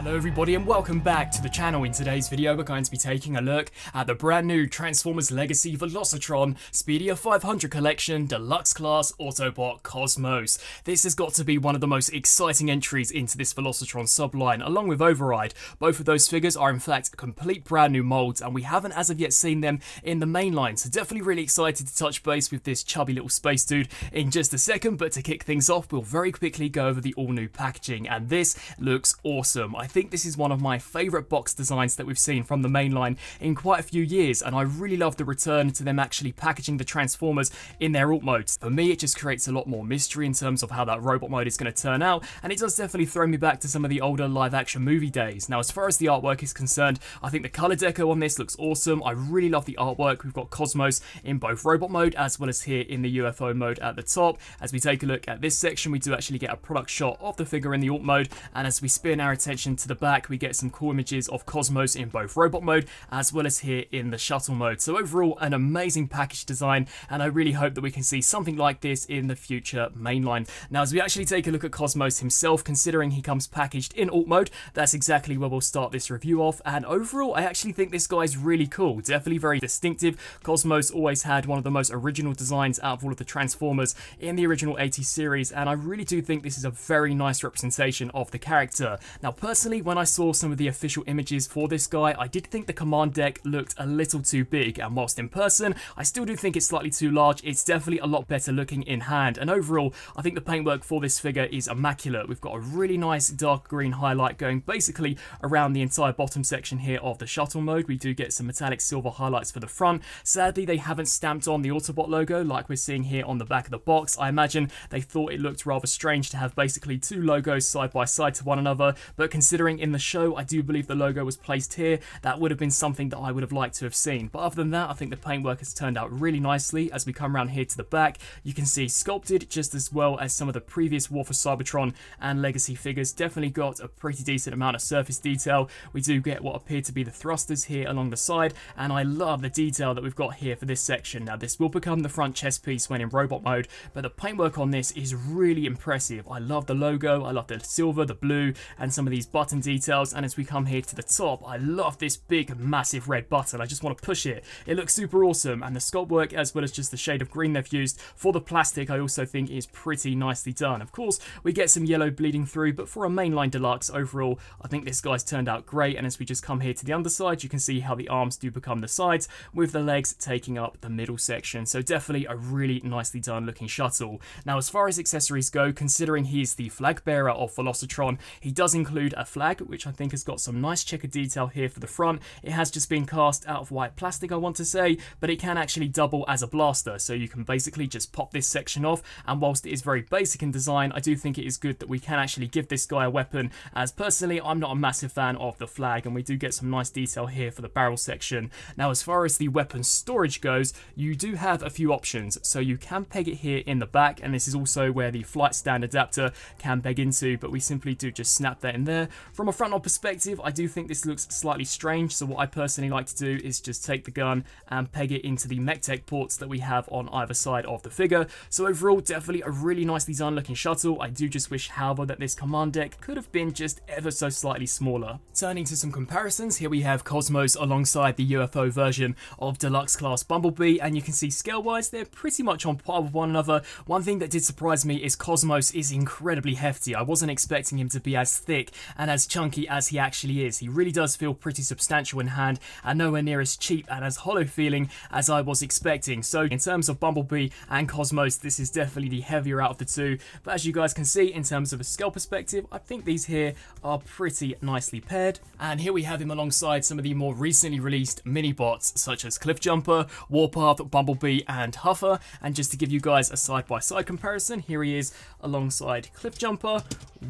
Hello everybody and welcome back to the channel. In today's video we're going to be taking a look at the brand new Transformers Legacy Velocitron Speedia 500 Collection Deluxe Class Autobot Cosmos. This has got to be one of the most exciting entries into this Velocitron subline along with Override. Both of those figures are in fact complete brand new molds and we haven't as of yet seen them in the mainline, so definitely really excited to touch base with this chubby little space dude in just a second. But to kick things off we'll very quickly go over the all new packaging, and this looks awesome. I think this is one of my favourite box designs that we've seen from the mainline in quite a few years, and I really love the return to them actually packaging the Transformers in their alt modes. For me, it just creates a lot more mystery in terms of how that robot mode is going to turn out, and it does definitely throw me back to some of the older live action movie days. Now, as far as the artwork is concerned, I think the colour deco on this looks awesome. I really love the artwork. We've got Cosmos in both robot mode as well as here in the UFO mode at the top. As we take a look at this section, we do actually get a product shot of the figure in the alt mode, and as we spin our attention to the back we get some cool images of Cosmos in both robot mode as well as here in the shuttle mode. So overall an amazing package design, and I really hope that we can see something like this in the future mainline. Now, as we actually take a look at Cosmos himself, considering he comes packaged in alt mode, that's exactly where we'll start this review off. And overall I actually think this guy's really cool, definitely very distinctive. Cosmos always had one of the most original designs out of all of the Transformers in the original 80s series, and I really do think this is a very nice representation of the character. Now personally, when I saw some of the official images for this guy, I did think the command deck looked a little too big, and whilst in person I still do think it's slightly too large, it's definitely a lot better looking in hand. And overall I think the paintwork for this figure is immaculate. We've got a really nice dark green highlight going basically around the entire bottom section here of the shuttle mode. We do get some metallic silver highlights for the front. Sadly they haven't stamped on the Autobot logo like we're seeing here on the back of the box. I imagine they thought it looked rather strange to have basically two logos side by side to one another, but considering in the show I do believe the logo was placed here, that would have been something that I would have liked to have seen. But other than that I think the paintwork has turned out really nicely. As we come around here to the back you can see sculpted just as well as some of the previous War for Cybertron and Legacy figures. Definitely got a pretty decent amount of surface detail. We do get what appear to be the thrusters here along the side, and I love the detail that we've got here for this section. Now this will become the front chest piece when in robot mode, but the paintwork on this is really impressive. I love the logo, I love the silver, the blue and some of these buttons details. And as we come here to the top I love this big massive red button. I just want to push it. It looks super awesome, and the sculpt work as well as just the shade of green they've used for the plastic I also think is pretty nicely done. Of course we get some yellow bleeding through, but for a mainline deluxe overall I think this guy's turned out great. And as we just come here to the underside you can see how the arms do become the sides with the legs taking up the middle section, so definitely a really nicely done looking shuttle. Now as far as accessories go, considering he's the flag bearer of Velocitron, he does include a flag, which I think has got some nice checkered detail here for the front. It has just been cast out of white plastic I want to say, but it can actually double as a blaster, so you can basically just pop this section off. And whilst it is very basic in design I do think it is good that we can actually give this guy a weapon, as personally I'm not a massive fan of the flag. And we do get some nice detail here for the barrel section. Now as far as the weapon storage goes you do have a few options, so you can peg it here in the back, and this is also where the flight stand adapter can peg into, but we simply do just snap that in there. From a front-on perspective, I do think this looks slightly strange, so what I personally like to do is just take the gun and peg it into the MechTech ports that we have on either side of the figure. So overall, definitely a really nicely designed looking shuttle. I do just wish, however, that this command deck could have been just ever so slightly smaller. Turning to some comparisons, here we have Cosmos alongside the UFO version of Deluxe Class Bumblebee, and you can see scale-wise, they're pretty much on par with one another. One thing that did surprise me is Cosmos is incredibly hefty. I wasn't expecting him to be as thick and as chunky as he actually is. He really does feel pretty substantial in hand and nowhere near as cheap and as hollow feeling as I was expecting. So in terms of Bumblebee and Cosmos, this is definitely the heavier out of the two, but as you guys can see in terms of a scale perspective I think these here are pretty nicely paired. And here we have him alongside some of the more recently released mini bots such as Cliffjumper, Warpath, Bumblebee and Huffer. And just to give you guys a side-by-side comparison, here he is alongside Cliffjumper,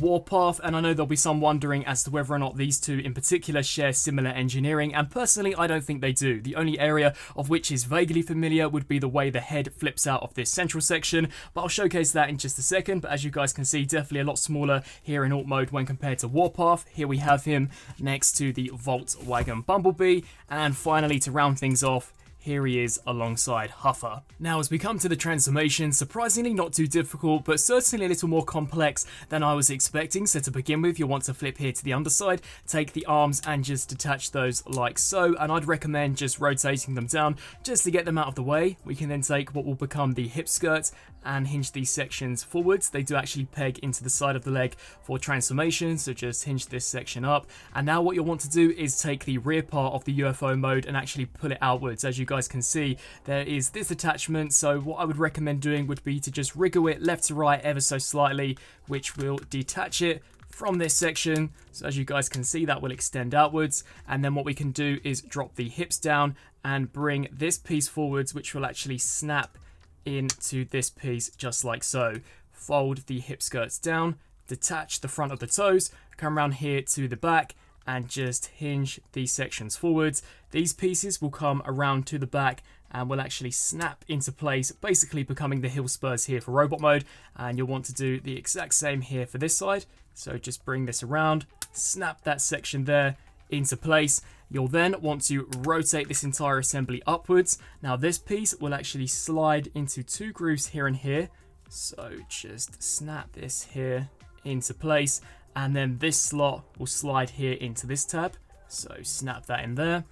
Warpath, and I know there'll be some wondering as to whether or not these two in particular share similar engineering, and personally I don't think they do. The only area of which is vaguely familiar would be the way the head flips out of this central section, but I'll showcase that in just a second. But as you guys can see, definitely a lot smaller here in alt mode when compared to Warpath. Here we have him next to the Volkswagen Bumblebee, and finally to round things off, Here he is alongside Huffer. Now, as we come to the transformation, surprisingly not too difficult, but certainly a little more complex than I was expecting. So to begin with, you'll want to flip here to the underside, take the arms and just detach those like so, and I'd recommend just rotating them down just to get them out of the way. We can then take what will become the hip skirt and hinge these sections forwards. They do actually peg into the side of the leg for transformation, so just hinge this section up. And now what you'll want to do is take the rear part of the UFO mode and actually pull it outwards. As you guys can see, there is this attachment, so what I would recommend doing would be to just wriggle it left to right ever so slightly, which will detach it from this section. So as you guys can see, that will extend outwards, and then what we can do is drop the hips down and bring this piece forwards, which will actually snap into this piece just like so. Fold the hip skirts down, detach the front of the toes, come around here to the back and just hinge these sections forwards. These pieces will come around to the back and will actually snap into place, basically becoming the heel spurs here for robot mode. And you'll want to do the exact same here for this side. So just bring this around, snap that section there into place. You'll then want to rotate this entire assembly upwards. Now this piece will actually slide into two grooves here and here. So just snap this here into place. And then this slot will slide here into this tab. So snap that in there.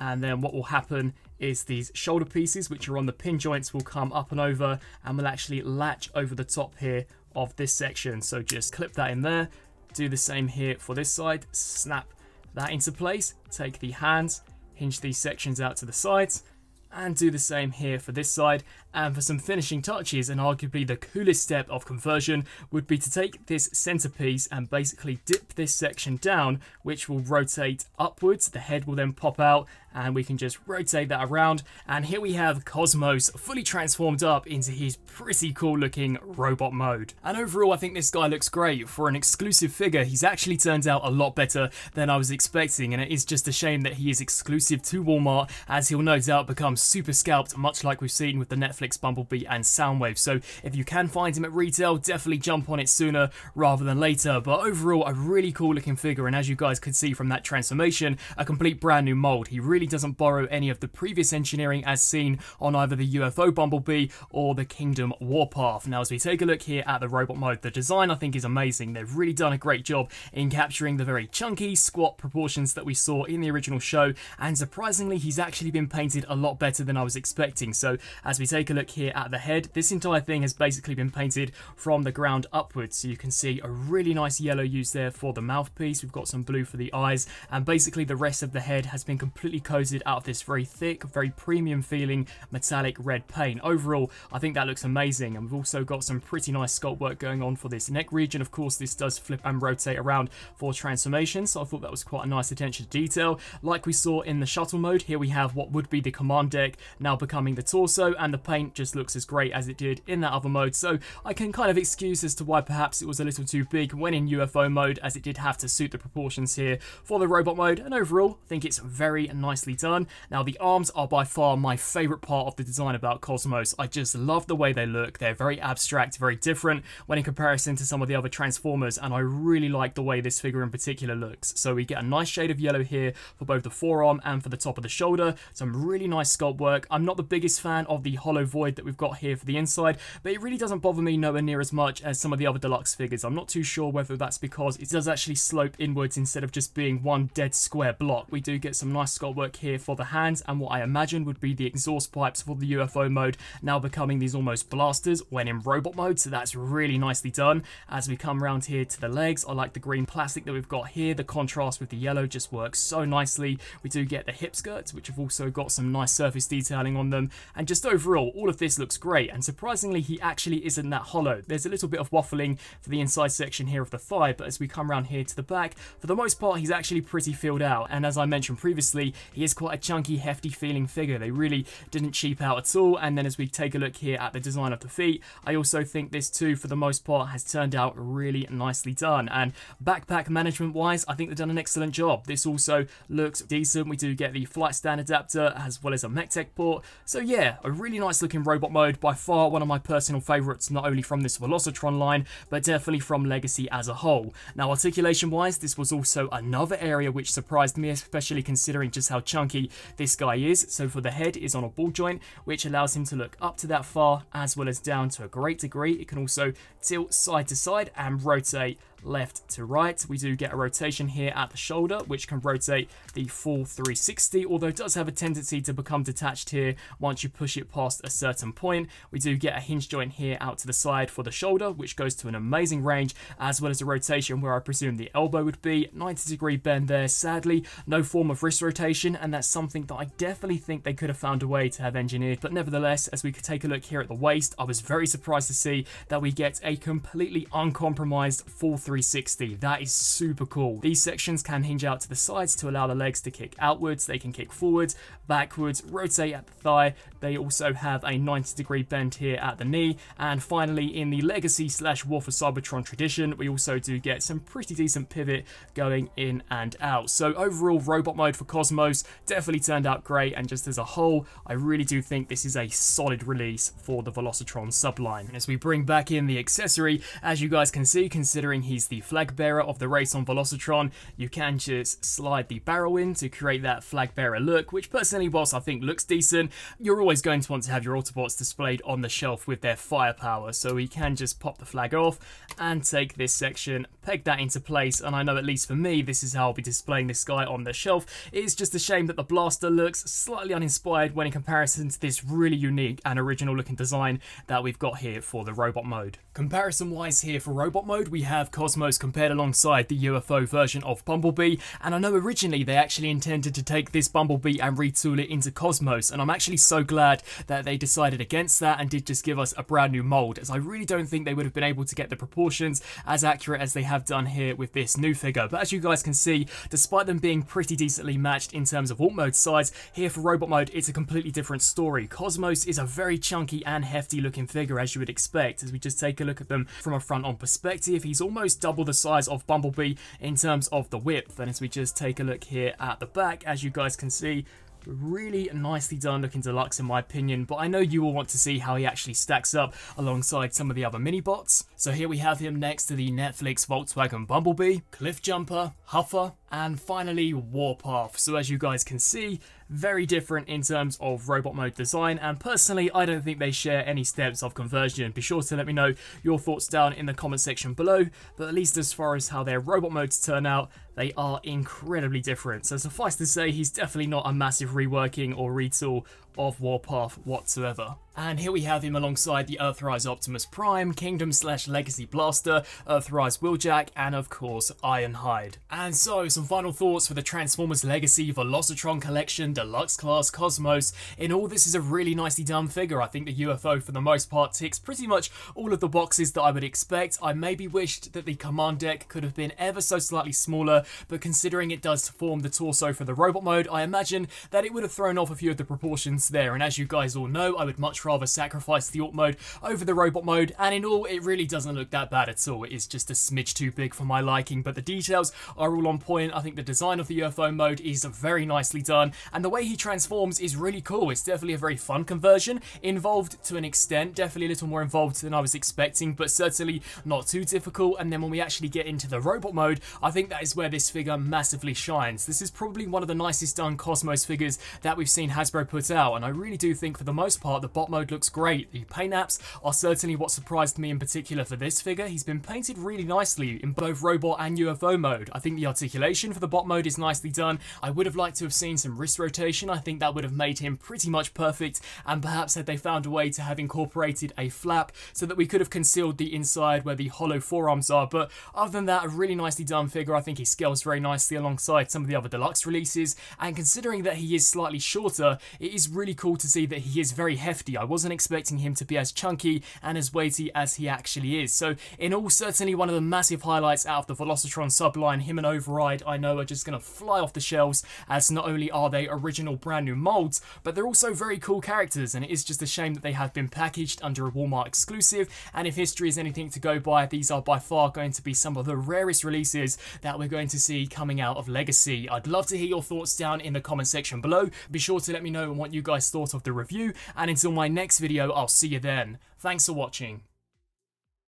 And then what will happen is these shoulder pieces, which are on the pin joints, will come up and over and will actually latch over the top here of this section. So just clip that in there. Do the same here for this side. Snap that into place. Take the hands, hinge these sections out to the sides, and do the same here for this side. And for some finishing touches, and arguably the coolest step of conversion would be to take this centerpiece and basically dip this section down, which will rotate upwards. The head will then pop out and we can just rotate that around. And here we have Cosmos fully transformed up into his pretty cool looking robot mode. And overall, I think this guy looks great. For an exclusive figure, he's actually turned out a lot better than I was expecting, and it is just a shame that he is exclusive to Walmart, as he'll no doubt become super scalped, much like we've seen with the Netflix Bumblebee and Soundwave. So if you can find him at retail, definitely jump on it sooner rather than later. But overall, a really cool looking figure, and as you guys could see from that transformation, a complete brand new mold. He really doesn't borrow any of the previous engineering as seen on either the UFO Bumblebee or the Kingdom Warpath. Now as we take a look here at the robot mode, the design I think is amazing. They've really done a great job in capturing the very chunky, squat proportions that we saw in the original show, and surprisingly he's actually been painted a lot better than I was expecting. So as we take a look here at the head, this entire thing has basically been painted from the ground upwards. So you can see a really nice yellow used there for the mouthpiece. We've got some blue for the eyes, and basically the rest of the head has been completely coated out of this very thick, very premium feeling metallic red paint. Overall, I think that looks amazing, and we've also got some pretty nice sculpt work going on for this neck region. Of course, this does flip and rotate around for transformation, so I thought that was quite a nice attention to detail. Like we saw in the shuttle mode, here we have what would be the command deck now becoming the torso, and the paint just looks as great as it did in that other mode. So I can kind of excuse as to why perhaps it was a little too big when in UFO mode, as it did have to suit the proportions here for the robot mode. And overall, I think it's very nicely done. Now the arms are by far my favorite part of the design about Cosmos. I just love the way they look. They're very abstract, very different when in comparison to some of the other Transformers, and I really like the way this figure in particular looks. So we get a nice shade of yellow here for both the forearm and for the top of the shoulder. Some really nice sculpt work. I'm not the biggest fan of the hollow void that we've got here for the inside, but it really doesn't bother me nowhere near as much as some of the other deluxe figures. I'm not too sure whether that's because it does actually slope inwards instead of just being one dead square block. We do get some nice sculpt work here for the hands, and what I imagine would be the exhaust pipes for the UFO mode now becoming these almost blasters when in robot mode, so that's really nicely done. As we come around here to the legs, I like the green plastic that we've got here. The contrast with the yellow just works so nicely. We do get the hip skirts, which have also got some nice surface detailing on them, and just overall all of this looks great. And surprisingly, he actually isn't that hollow. There's a little bit of waffling for the inside section here of the thigh, but as we come around here to the back, for the most part he's actually pretty filled out, and as I mentioned previously, he is quite a chunky, hefty feeling figure. They really didn't cheap out at all. And then as we take a look here at the design of the feet, I also think this too for the most part has turned out really nicely done. And backpack management wise, I think they've done an excellent job. This also looks decent. We do get the flight stand adapter as well as a mech MechTech port. So yeah, a really nice looking robot mode, by far one of my personal favourites, not only from this Velocitron line, but definitely from Legacy as a whole. Now articulation wise, this was also another area which surprised me, especially considering just how chunky this guy is. So for the head is on a ball joint, which allows him to look up to that far as well as down to a great degree. It can also tilt side to side and rotate left to right. We do get a rotation here at the shoulder, which can rotate the full 360, although it does have a tendency to become detached here once you push it past a certain point. We do get a hinge joint here out to the side for the shoulder, which goes to an amazing range, as well as a rotation where I presume the elbow would be. 90 degree bend there. Sadly, no form of wrist rotation, and that's something that I definitely think they could have found a way to have engineered. But nevertheless, as we could take a look here at the waist, I was very surprised to see that we get a completely uncompromised full 360. That is super cool. These sections can hinge out to the sides to allow the legs to kick outwards. They can kick forwards, backwards, rotate at the thigh. They also have a 90 degree bend here at the knee. And finally, in the Legacy / War for Cybertron tradition, we also do get some pretty decent pivot going in and out. So overall, robot mode for Cosmos definitely turned out great, and just as a whole, I really do think this is a solid release for the Velocitron subline. And as we bring back in the accessory, as you guys can see, considering he's the flag bearer of the race on Velocitron, you can just slide the barrel in to create that flag bearer look, which personally, whilst I think looks decent, you're always going to want to have your Autobots displayed on the shelf with their firepower. So we can just pop the flag off and take this section, peg that into place, and I know at least for me, this is how I'll be displaying this guy on the shelf. It's just a shame that the blaster looks slightly uninspired when in comparison to this really unique and original looking design that we've got here for the robot mode. Comparison wise here for robot mode, we have Cosmos compared alongside the UFO version of Bumblebee, and I know originally they actually intended to take this Bumblebee and retool it into Cosmos, and I'm actually so glad that they decided against that and did just give us a brand new mold, as I really don't think they would have been able to get the proportions as accurate as they have done here with this new figure. But as you guys can see, despite them being pretty decently matched in terms of alt mode size, here for robot mode it's a completely different story. Cosmos is a very chunky and hefty looking figure, as you would expect, as we just take a look at them from a front on perspective. He's almost double the size of Bumblebee in terms of the width, and as we just take a look here at the back, as you guys can see, really nicely done looking deluxe in my opinion. But I know you will want to see how he actually stacks up alongside some of the other mini bots. So here we have him next to the Netflix Volkswagen Bumblebee, Cliffjumper, Huffer, and finally Warpath. So as you guys can see, very different in terms of robot mode design, and personally I don't think they share any steps of conversion. Be sure to let me know your thoughts down in the comment section below, but at least as far as how their robot modes turn out, they are incredibly different. So suffice to say, he's definitely not a massive reworking or retool of Warpath whatsoever. And here we have him alongside the Earthrise Optimus Prime, Kingdom / Legacy Blaster, Earthrise Wheeljack, and of course Ironhide. And so some final thoughts for the Transformers Legacy Velocitron Collection Deluxe Class Cosmos. In all, this is a really nicely done figure. I think the UFO for the most part ticks pretty much all of the boxes that I would expect. I maybe wished that the command deck could have been ever so slightly smaller, but considering it does form the torso for the robot mode, I imagine that it would have thrown off a few of the proportions there. And as you guys all know, I would much rather sacrifice the alt mode over the robot mode, and in all it really doesn't look that bad at all. It is just a smidge too big for my liking, but the details are all on point. I think the design of the UFO mode is very nicely done, and the way he transforms is really cool. It's definitely a very fun conversion, involved to an extent, definitely a little more involved than I was expecting, but certainly not too difficult. And then when we actually get into the robot mode, I think that is where this figure massively shines. This is probably one of the nicest done Cosmos figures that we've seen Hasbro put out, and I really do think for the most part the bot mode looks great. The paint apps are certainly what surprised me in particular for this figure. He's been painted really nicely in both robot and UFO mode. I think the articulation for the bot mode is nicely done. I would have liked to have seen some wrist rotation. I think that would have made him pretty much perfect, and perhaps had they found a way to have incorporated a flap so that we could have concealed the inside where the hollow forearms are. But other than that, a really nicely done figure. I think he scales very nicely alongside some of the other deluxe releases, and considering that he is slightly shorter, it is really cool to see that he is very hefty. I wasn't expecting him to be as chunky and as weighty as he actually is. So in all, certainly one of the massive highlights out of the Velocitron subline. Him and Override, I know, are just going to fly off the shelves, as not only are they original brand new molds, but they're also very cool characters, and it is just a shame that they have been packaged under a Walmart exclusive. And if history is anything to go by, these are by far going to be some of the rarest releases that we're going to see coming out of Legacy. I'd love to hear your thoughts down in the comment section below. Be sure to let me know what you guys thought of the review, and until my next video, I'll see you then. Thanks for watching.